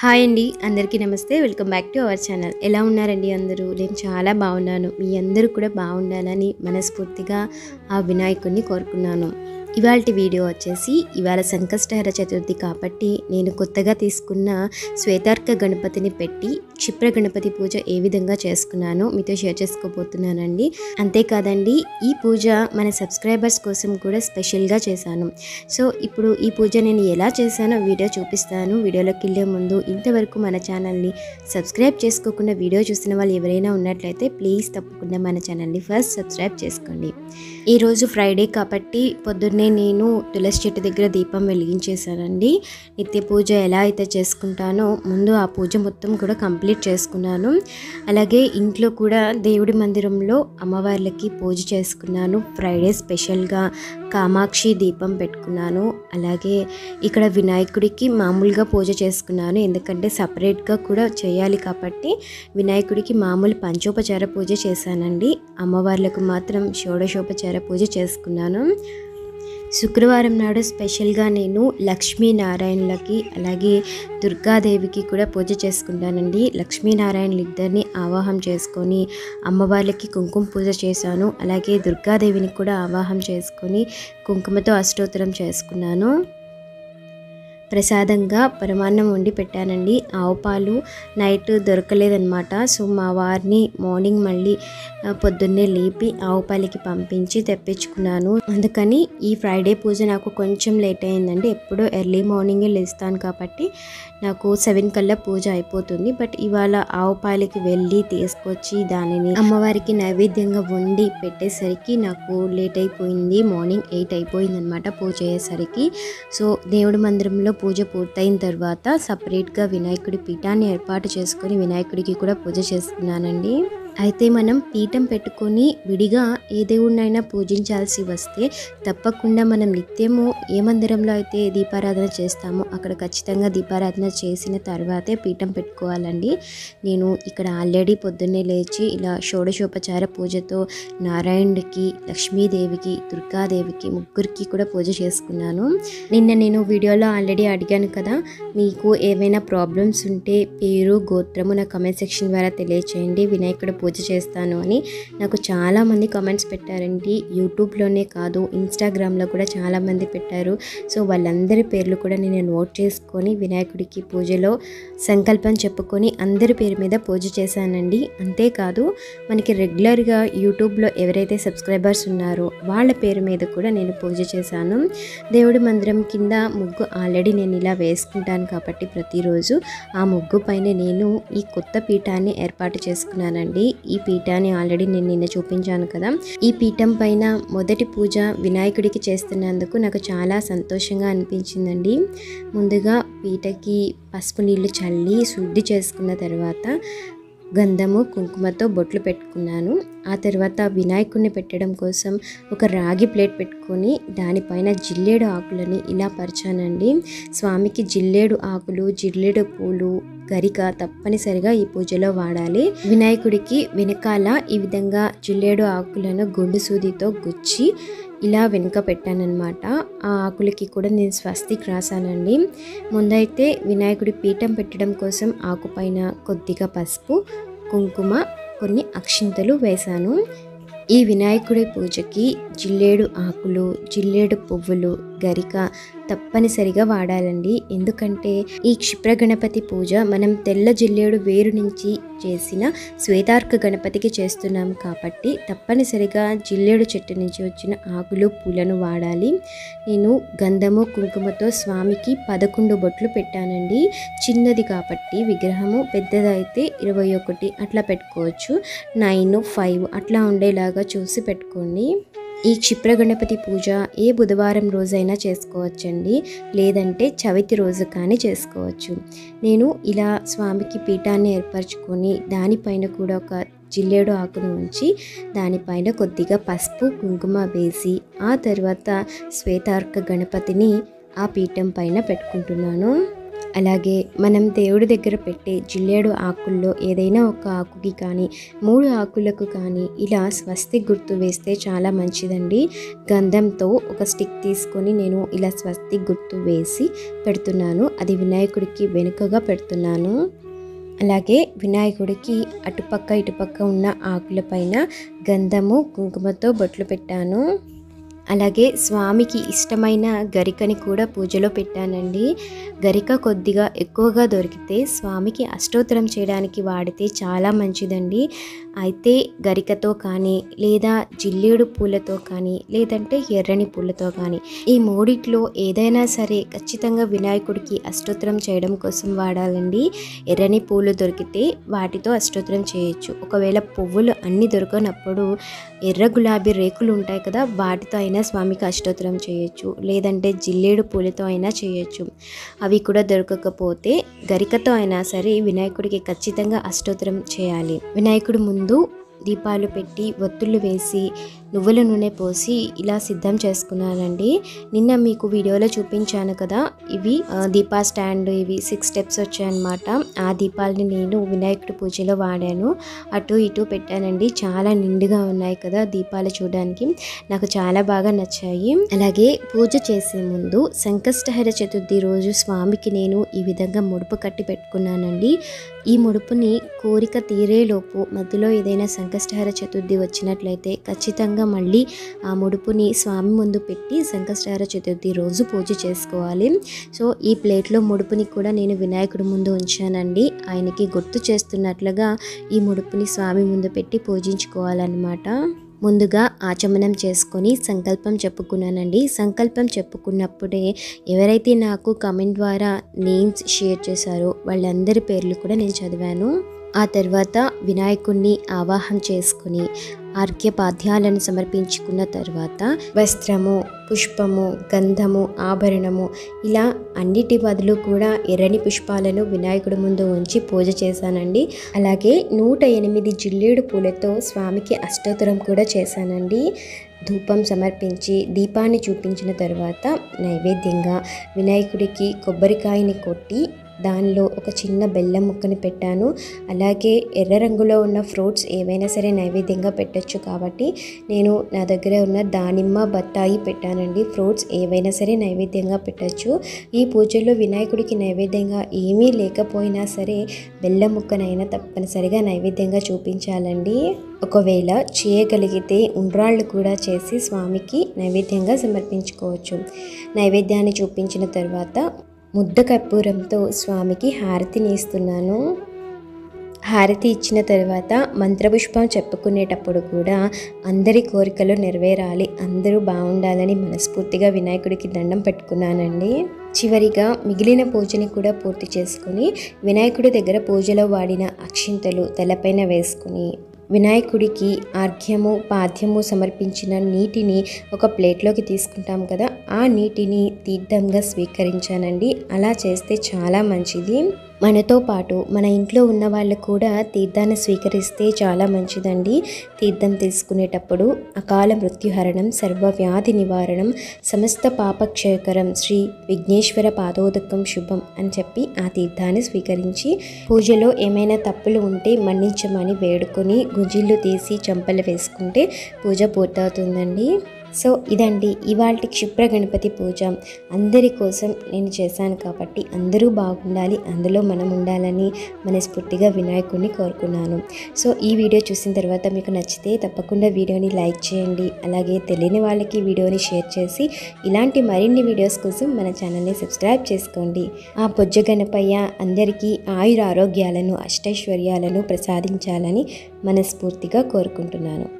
Hi అండి, అందరికీ నమస్తే. Welcome back to our channel. ఎలా ఉన్నారండి అందరూ? నేను చాలా బాగున్నాను. మీ అందరూ కూడా బాగుండాలని మనస్ఫూర్తిగా ఆ వినాయకుడిని కోరుకున్నాను. ఇవాల్టి వీడియో వచ్చేసి, ఇవాళ సంకష్టహర చతుర్థి కాబట్టి నేను కొత్తగా తీసుకున్న శ్వేతార్క గణపతిని పెట్టి క్షిప్ర గణపతి పూజ ఏ విధంగా చేసుకున్నానో మీతో షేర్ చేసుకోబోతున్నానండి. అంతేకాదండి, ఈ పూజ మన సబ్స్క్రైబర్స్ కోసం కూడా స్పెషల్గా చేశాను. సో ఇప్పుడు ఈ పూజ నేను ఎలా చేశానో వీడియో చూపిస్తాను. వీడియోలోకి వెళ్ళే ముందు ఇంతవరకు మన ఛానల్ని సబ్స్క్రైబ్ చేసుకోకుండా వీడియో చూసిన వాళ్ళు ఎవరైనా ఉన్నట్లయితే ప్లీజ్ తప్పకుండా మన ఛానల్ని ఫస్ట్ సబ్స్క్రైబ్ చేసుకోండి. ఈరోజు ఫ్రైడే కాబట్టి పొద్దున్నే నేను తులసి చెట్టు దగ్గర దీపం వెలిగించేశానండి. నిత్య పూజ ఎలా అయితే చేసుకుంటానో ముందు ఆ పూజ మొత్తం కూడా కంప్లీట్ చేసుకున్నాను. అలాగే ఇంట్లో కూడా దేవుడి మందిరంలో అమ్మవార్లకి పూజ చేసుకున్నాను. ఫ్రైడే స్పెషల్గా కామాక్షి దీపం పెట్టుకున్నాను. అలాగే ఇక్కడ వినాయకుడికి మామూలుగా పూజ చేసుకున్నాను, ఎందుకంటే సపరేట్గా కూడా చేయాలి కాబట్టి వినాయకుడికి మామూలు పంచోపచార పూజ చేశానండి. అమ్మవార్లకు మాత్రం షోడశోపచార పూజ చేసుకున్నాను. శుక్రవారం నాడు స్పెషల్గా నేను లక్ష్మీనారాయణలకి అలాగే దుర్గాదేవికి కూడా పూజ చేసుకుంటానండి. లక్ష్మీనారాయణలు ఇద్దరిని ఆవాహం చేసుకొని అమ్మవార్లకి కుంకుమ పూజ చేశాను. అలాగే దుర్గాదేవిని కూడా ఆవాహం చేసుకొని కుంకుమతో అష్టోత్తరం చేసుకున్నాను. ప్రసాదంగా పరమాన్నం వండి పెట్టానండి. ఆవు పాలు నైట్ దొరకలేదన్నమాట. సో మా వారిని మార్నింగ్ మళ్ళీ పొద్దున్నే లేపి ఆవు పాలకి పంపించి తెప్పించుకున్నాను. అందుకని ఈ ఫ్రైడే పూజ నాకు కొంచెం లేట్ అయిందండి. ఎప్పుడో ఎర్లీ మార్నింగే లేస్తాను కాబట్టి నాకు 7 కల్లా పూజ అయిపోతుంది. బట్ ఇవాళ ఆవు పాలకి వెళ్ళి తీసుకొచ్చి దానిని అమ్మవారికి నైవేద్యంగా వండి పెట్టేసరికి నాకు లేట్ అయిపోయింది. మార్నింగ్ 8 అయిపోయిందనమాట పూజ అయ్యేసరికి. సో దేవుడి మందిరంలో పూజ పూర్తయిన తర్వాత సపరేట్గా వినాయకుడి పీఠాన్ని ఏర్పాటు చేసుకొని వినాయకుడికి కూడా పూజ చేసుకున్నానండి. అయితే మనం పీఠం పెట్టుకొని విడిగా ఏ దేవుడినైనా పూజించాల్సి వస్తే తప్పకుండా మనం నిత్యము ఏ మందిరంలో అయితే దీపారాధన చేస్తామో అక్కడ ఖచ్చితంగా దీపారాధన చేసిన తర్వాతే పీఠం పెట్టుకోవాలండి. నేను ఇక్కడ ఆల్రెడీ పొద్దున్నే లేచి ఇలా షోడశోపచార పూజతో నారాయణుడికి, లక్ష్మీదేవికి, దుర్గాదేవికి ముగ్గురికి కూడా పూజ చేసుకున్నాను. నిన్న నేను వీడియోలో ఆల్రెడీ అడిగాను కదా, మీకు ఏమైనా ప్రాబ్లమ్స్ ఉంటే పేరు గోత్రము నా కమెంట్ సెక్షన్ ద్వారా తెలియచేయండి, వినాయకుడు పూజ చేస్తాను అని. నాకు చాలామంది కామెంట్స్ పెట్టారండి. యూట్యూబ్లోనే కాదు ఇన్స్టాగ్రామ్లో కూడా చాలామంది పెట్టారు. సో వాళ్ళందరి పేర్లు కూడా నేను నోట్ చేసుకొని వినాయకుడికి పూజలో సంకల్పం చెప్పుకొని అందరి పేరు మీద పూజ చేశానండి. అంతేకాదు మనకి రెగ్యులర్గా యూట్యూబ్లో ఎవరైతే సబ్స్క్రైబర్స్ ఉన్నారో వాళ్ళ పేరు మీద కూడా నేను పూజ చేశాను. దేవుడి మందిరం కింద ముగ్గు ఆల్రెడీ నేను ఇలా వేసుకుంటాను కాబట్టి ప్రతిరోజు ఆ ముగ్గు పైన నేను ఈ కొత్త పీఠాన్ని ఏర్పాటు చేసుకున్నానండి. ఈ పీఠాన్ని ఆల్రెడీ నేను నిన్న చూపించాను కదా. ఈ పీఠం పైన మొదటి పూజ వినాయకుడికి చేస్తున్నందుకు నాకు చాలా సంతోషంగా అనిపించిందండి. ముందుగా పీటకి పసుపు నీళ్లు చల్లి శుద్ధి చేసుకున్న తర్వాత గంధము కుంకుమతో బొట్లు పెట్టుకున్నాను. ఆ తర్వాత వినాయకుడిని పెట్టడం కోసం ఒక రాగి ప్లేట్ పెట్టుకొని దానిపైన జిల్లేడు ఆకులని ఇలా పరిచానండి. స్వామికి జిల్లేడు ఆకులు, జిల్లేడు పూలు, గరిక తప్పనిసరిగా ఈ పూజలో వాడాలి. వినాయకుడికి వెనకాల ఈ విధంగా జిల్లేడు ఆకులను గుండు సూదితో గుచ్చి ఇలా వెనుక పెట్టానన్నమాట. ఆ ఆకులకి కూడా నేను స్వస్తికి రాశానండి. ముందైతే వినాయకుడి పీఠం పెట్టడం కోసం ఆకుపైన కొద్దిగా పసుపు, కుంకుమ, కొన్ని అక్షింతలు వేశాను. ఈ వినాయకుడి పూజకి జిల్లేడు ఆకులు, జిల్లేడు పువ్వులు, గరిక తప్పనిసరిగా వాడాలండి. ఎందుకంటే ఈ క్షిప్ర గణపతి పూజ మనం తెల్ల జిల్లేడు వేరు నుంచి చేసిన శ్వేతార్క గణపతికి చేస్తున్నాం కాబట్టి తప్పనిసరిగా జిల్లేడు చెట్టు నుంచి వచ్చిన ఆకులు, పూలను వాడాలి. నేను గంధము కుంకుమతో స్వామికి 11 బొట్లు పెట్టానండి. చిన్నది కాబట్టి విగ్రహము, పెద్దదైతే 21 అట్లా పెట్టుకోవచ్చు. 9, 5 అట్లా ఉండేలాగా చూసి పెట్టుకోండి. ఈ క్షిప్ర గణపతి పూజ ఏ బుధవారం రోజైనా చేసుకోవచ్చండి, లేదంటే చవితి రోజు కానీ చేసుకోవచ్చు. నేను ఇలా స్వామికి పీఠాన్ని ఏర్పరచుకొని దానిపైన కూడా ఒక జిల్లేడు ఆకును ఉంచి దానిపైన కొద్దిగా పసుపు, కుంకుమ వేసి ఆ తర్వాత శ్వేతార్క గణపతిని ఆ పీఠం పైన పెట్టుకుంటున్నాను. అలాగే మనం దేవుడి దగ్గర పెట్టే జిల్లేడు ఆకుల్లో ఏదైనా ఒక ఆకుకి కానీ 3 ఆకులకు కానీ ఇలా స్వస్తి గుర్తు వేస్తే చాలా మంచిదండి. గంధంతో ఒక స్టిక్ తీసుకొని నేను ఇలా స్వస్తి గుర్తు వేసి పెడుతున్నాను. అది వినాయకుడికి వెనుకగా పెడుతున్నాను. అలాగే వినాయకుడికి అటుపక్క ఇటుపక్క ఉన్న ఆకులపైన గంధము కుంకుమతో బొట్లు పెట్టాను. అలాగే స్వామికి ఇష్టమైన గరికని కూడా పూజలో పెట్టానండి. గరిక కొద్దిగా ఎక్కువగా దొరికితే స్వామికి అష్టోత్తరం చేయడానికి వాడితే చాలా మంచిదండి. అయితే గరికతో కానీ లేదా జిల్లేడు పూలతో కానీ లేదంటే ఎర్రని పూలతో కానీ ఈ మూడిట్లో ఏదైనా సరే ఖచ్చితంగా వినాయకుడికి అష్టోత్తరం చేయడం కోసం వాడాలండి. ఎర్రని పూలు దొరికితే వాటితో అష్టోత్తరం చేయొచ్చు. ఒకవేళ పువ్వులు అన్నీ దొరకనప్పుడు ఎర్ర గులాబీ రేకులు ఉంటాయి కదా, వాటితో స్వామికి అష్టోత్తరం చేయొచ్చు, లేదంటే జిల్లేడు పూలతో అయినా చేయొచ్చు. అవి కూడా దొరకకపోతే గరికతో అయినా సరే వినాయకుడికి ఖచ్చితంగా అష్టోత్తరం చేయాలి. వినాయకుడి ముందు దీపాలు పెట్టి ఒత్తులు వేసి నువ్వుల నూనె పోసి ఇలా సిద్ధం చేసుకున్నానండి. నిన్న మీకు వీడియోలో చూపించాను కదా, ఇవి దీపా స్టాండ్, ఇవి 6 స్టెప్స్ వచ్చాయన్నమాట. ఆ దీపాలని నేను వినాయకుడి పూజలో వాడాను. అటు ఇటు పెట్టానండి. చాలా నిండుగా ఉన్నాయి కదా దీపాలు, చూడడానికి నాకు చాలా బాగా నచ్చాయి. అలాగే పూజ చేసే ముందు సంకష్టహర చతుర్థి రోజు స్వామికి నేను ఈ విధంగా ముడుపు కట్టి పెట్టుకున్నానండి. ఈ ముడుపుని కోరిక తీరేలోపు మధ్యలో ఏదైనా సంకష్టహర చతుర్థి వచ్చినట్లయితే ఖచ్చితంగా మళ్ళీ ఆ ముడుపుని స్వామి ముందు పెట్టి సంకష్టహర చతుర్థి రోజు పూజ చేసుకోవాలి. సో ఈ ప్లేట్లో ముడుపుని కూడా నేను వినాయకుడి ముందు ఉంచానండి. ఆయనకి గుర్తు చేస్తున్నట్లుగా ఈ ముడుపుని స్వామి ముందు పెట్టి పూజించుకోవాలన్నమాట. ముందుగా ఆచమనం చేసుకొని సంకల్పం చెప్పుకున్నానండి. సంకల్పం చెప్పుకున్నప్పుడే ఎవరైతే నాకు కామెంట్ ద్వారా నేమ్స్ షేర్ చేశారో వాళ్ళందరి పేర్లు కూడా నేను చదివాను. ఆ తర్వాత వినాయకుడిని ఆవాహం చేసుకుని అర్ఘ్యపాద్యాలను సమర్పించుకున్న తర్వాత వస్త్రము, పుష్పము, గంధము, ఆభరణము ఇలా అన్నిటి బదులు కూడా ఎర్రని పుష్పాలను వినాయకుడి ముందు ఉంచి పూజ చేశానండి. అలాగే 108 జిల్లేడు పూలతో స్వామికి అష్టోత్తరం కూడా చేశానండి. ధూపం సమర్పించి దీపాన్ని చూపించిన తర్వాత నైవేద్యంగా వినాయకుడికి కొబ్బరికాయని కొట్టి దానిలో ఒక చిన్న బెల్లం ముక్కని పెట్టాను. అలాగే ఎర్ర రంగులో ఉన్న ఫ్రూట్స్ ఏవైనా సరే నైవేద్యంగా పెట్టచ్చు కాబట్టి నేను నా దగ్గర ఉన్న దానిమ్మ, బత్తాయి పెట్టానండి. ఫ్రూట్స్ ఏవైనా సరే నైవేద్యంగా పెట్టచ్చు. ఈ పూజల్లో వినాయకుడికి నైవేద్యంగా ఏమీ లేకపోయినా సరే బెల్లం ముక్కనైనా తప్పనిసరిగా నైవేద్యంగా చూపించాలండి. ఒకవేళ చేయగలిగితే ఉండ్రాళ్ళు కూడా చేసి స్వామికి నైవేద్యంగా సమర్పించుకోవచ్చు. నైవేద్యాన్ని చూపించిన తర్వాత ముద్ద కర్పూరంతో స్వామికి హారతిని ఇస్తున్నాను. హారతి ఇచ్చిన తర్వాత మంత్రపుష్పం చెప్పుకునేటప్పుడు కూడా అందరి కోరికలు నెరవేరాలి, అందరూ బాగుండాలని మనస్ఫూర్తిగా వినాయకుడికి దండం పెట్టుకున్నానండి. చివరిగా మిగిలిన పూజని కూడా పూర్తి చేసుకుని వినాయకుడి దగ్గర పూజలో వాడిన అక్షింతలు తలపైన వేసుకుని వినాయకుడికి అర్ఘ్యము, పాద్యము సమర్పించిన నీటిని ఒక ప్లేట్లోకి తీసుకుంటాం కదా, ఆ నీటిని తీర్థంగా స్వీకరించానండి. అలా చేస్తే చాలా మంచిది. మనతో పాటు మన ఇంట్లో ఉన్న వాళ్ళు కూడా తీర్థాన్ని స్వీకరిస్తే చాలా మంచిదండి. తీర్థం తీసుకునేటప్పుడు అకాల మృత్యుహరణం, సర్వవ్యాధి నివారణం, సమస్త పాపక్షయకరం, శ్రీ విఘ్నేశ్వర పాదోదకం శుభం అని చెప్పి ఆ తీర్థాన్ని స్వీకరించి పూజలో ఏమైనా తప్పులు ఉంటే మన్నించమని వేడుకొని గుంజిళ్ళు తీసి చెంపలు వేసుకుంటే పూజ పూర్తవుతుందండి. సో ఇదండి ఇవాళ క్షిప్ర గణపతి పూజ. అందరి కోసం నేను చేశాను కాబట్టి అందరూ బాగుండాలి, అందులో మనం ఉండాలని మనస్ఫూర్తిగా వినాయకుడిని కోరుకున్నాను. సో ఈ వీడియో చూసిన తర్వాత మీకు నచ్చితే తప్పకుండా వీడియోని లైక్ చేయండి. అలాగే తెలియని వాళ్ళకి వీడియోని షేర్ చేసి ఇలాంటి మరిన్ని వీడియోస్ కోసం మన ఛానల్ని సబ్స్క్రైబ్ చేసుకోండి. ఆ బొజ్జ గణపయ్య అందరికీ ఆయుర ఆరోగ్యాలను, అష్టైశ్వర్యాలను ప్రసాదించాలని మనస్ఫూర్తిగా కోరుకుంటున్నాను.